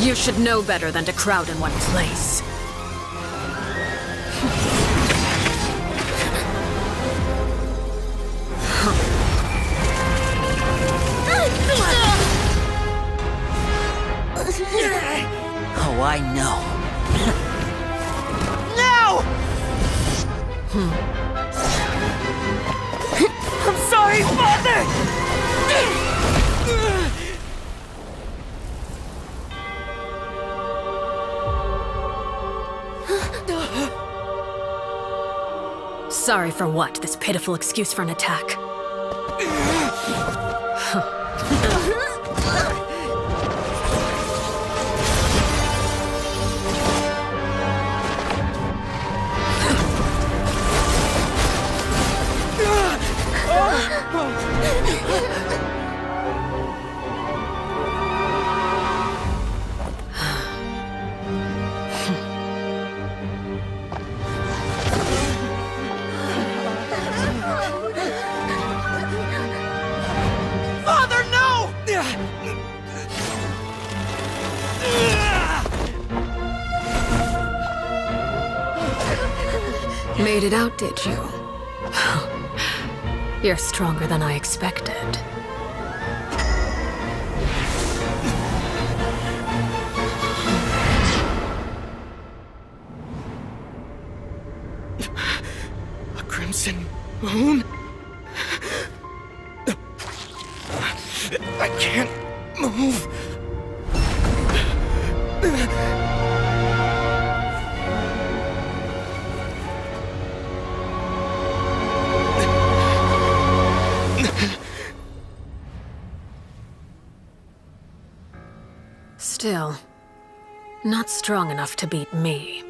You should know better than to crowd in one place. Oh, I know. No! I'm sorry, Father! Sorry for what? This pitiful excuse for an attack. Made it out, did you? You're stronger than I expected. A crimson moon? I can't move. Still, not strong enough to beat me.